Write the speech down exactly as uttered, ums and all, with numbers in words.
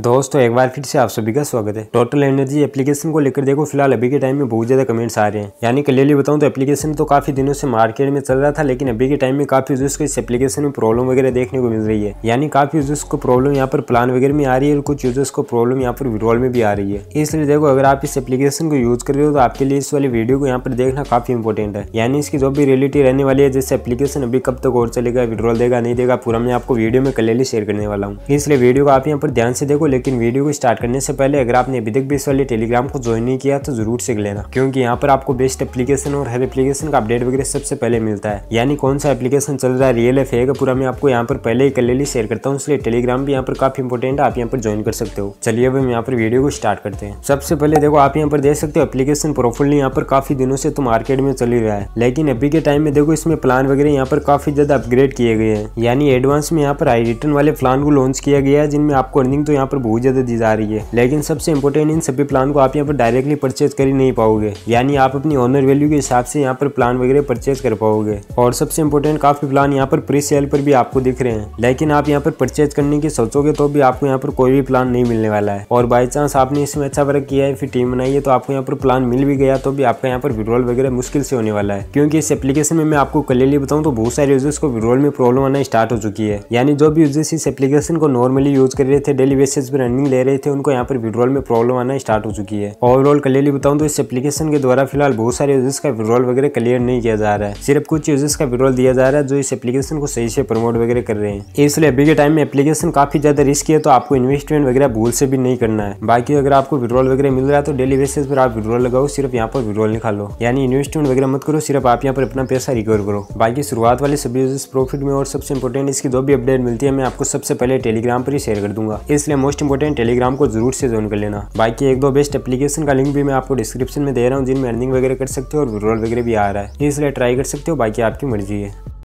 दोस्तों एक बार फिर से आप सभी का स्वागत है। टोटल एनर्जी एप्लीकेशन को लेकर देखो फिलहाल अभी के टाइम में बहुत ज़्यादा कमेंट्स आ रहे हैं। यानी कि ले लिए बताऊं तो एप्लीकेशन तो काफ़ी दिनों से मार्केट में चल रहा था, लेकिन अभी के टाइम में काफ़ी यूजर्स को इस एप्लीकेशन में प्रॉब्लम वगैरह देखने को मिल रही है। यानी काफ़ी यूजर्स को प्रॉब्लम यहाँ पर प्लान वगैरह में आ रही है और कुछ यूजर्स को प्रॉब्लम यहाँ पर विड्रॉल में भी आ रही है। इसलिए देखो अगर आप इस एप्लीकेशन को यूज कर रहे हो तो आपके लिए इस वाली वीडियो को यहाँ पर देखना काफ़ी इंपॉर्टेंट है। यानी इसकी जो भी रियलिटी रहने वाली है, जैसे एप्लीकेशन अभी कब तक और चलेगा, विड्रॉल देगा नहीं देगा, पूरा मैं आपको वीडियो में कल शेयर करने वाला हूँ। इसलिए वीडियो को आप यहाँ पर ध्यान से देखो। लेकिन वीडियो को स्टार्ट करने से पहले अगर आपने अभी तक भी इस वाले टेलीग्राम को ज्वाइन नहीं किया तो जरूर सीख लेना, क्योंकि यहाँ पर आपको बेस्ट एप्लीकेशन और हर एप्लीकेशन का अपडेट वगैरह सबसे पहले मिलता है। यानी कौन सा एप्लीकेशन चल रहा है, रियल है फेक है, पूरा मैं आपको यहाँ पर पहले ही कल शेयर करता हूँ। इसलिए टेलीग्राम भी यहाँ पर काफी इंपॉर्टेंट है, आप यहाँ पर ज्वाइन कर सकते हो। चलिए अब हम यहाँ पर वीडियो को स्टार्ट करते हैं। सबसे पहले देखो आप यहाँ पर देख सकते हो एप्लीकेशन प्रोफाइल यहाँ पर काफी दिनों से तो मार्केट में चल ही रहा है, लेकिन अभी के टाइम में देखो इसमें प्लान वगैरह यहाँ पर काफी ज्यादा अपग्रेड किए गए हैं। यानी एडवांस में यहाँ पर हाई रिटर्न वाले प्लान को लॉन्च किया गया है, जिनमें आपको अर्निंग तो यहाँ पर बहुत ज्यादा दी जा रही है। लेकिन सबसे इंपॉर्टेंट इन सभी प्लान को आप यहाँ पर डायरेक्टली परचेज कर ही नहीं पाओगे। यानी आप अपनी ऑनर वैल्यू के हिसाब से यहाँ पर प्लान वगैरह परचेज कर पाओगे। और सबसे इंपॉर्टेंट काफी प्लान यहाँ पर प्री सेल पर भी आपको दिख रहे हैं, लेकिन आप यहाँ पर परचेज करने की सोचोगे तो भी आपको यहाँ पर कोई भी प्लान नहीं मिलने वाला है। और बाई चांस आपने इसमें अच्छा वर्क किया है, फिर टीम बनाई है, तो आपको यहाँ पर प्लान मिल भी गया तो भी आपका यहाँ पर विड्रॉल वगैरह मुश्किल से होने वाला है। क्योंकि इस एप्लीकेशन में मैं आपको क्लियरली बताऊँ तो बहुत सारे यूजर्स को विड्रॉल में प्रॉब्लम आना स्टार्ट हो चुकी है। यानी जो भी यूजर्स इस एप्लीकेशन को नॉर्मली यूज कर रहे थे, डेली बेसिस पर रनिंग ले रहे थे, उनको यहाँ पर विड्रॉल में प्रॉब्लम आना स्टार्ट हो चुकी है। ओवरऑल क्लियरली बताऊं तो इस एप्लीकेशन के द्वारा फिलहाल बहुत सारे यूजर्स का विड्रॉल वगैरह क्लियर नहीं किया जा रहा है, सिर्फ कुछ यूजर्स का विड्रॉल दिया जा रहा है जो इस एप्लीकेशन को सही से प्रमोट वगैरह कर रहे हैं। इसलिए अभी के टाइम में एप्लीकेशन काफी ज्यादा रिस्की है, तो आपको इन्वेस्टमेंट वगैरह भूल से भी नहीं करना है। बाकी अगर आपको विड्रॉल वगैरह मिल रहा है तो डेली बेसिस पर आप विड्रॉल लगाओ, सिर्फ यहाँ पर विड्रॉल निकालो। यानी इन्वेस्टमेंट वगैरह मत करो, सिर्फ आप यहाँ पर अपना पैसा रिकवर करो। बाकी शुरुआत वाले सभी यूजर्स प्रॉफिट में। और सबसे इंपॉर्टेंट इसकी जो भी अपडेट मिलती है मैं आपको सबसे पहले टेलीग्राम पर ही शेयर कर दूंगा, इसलिए मोस्ट इंपोर्टेंट टेलीग्राम को जरूर से ज्वाइन कर लेना। बाकी एक दो बेस्ट एप्लीकेशन का लिंक भी मैं आपको डिस्क्रिप्शन में दे रहा हूँ, जिनमें अर्निंग वगैरह कर सकते हो और विड्रॉल वगैरह भी आ रहा है, इसलिए ट्राई कर सकते हो। बाकी आपकी मर्जी है।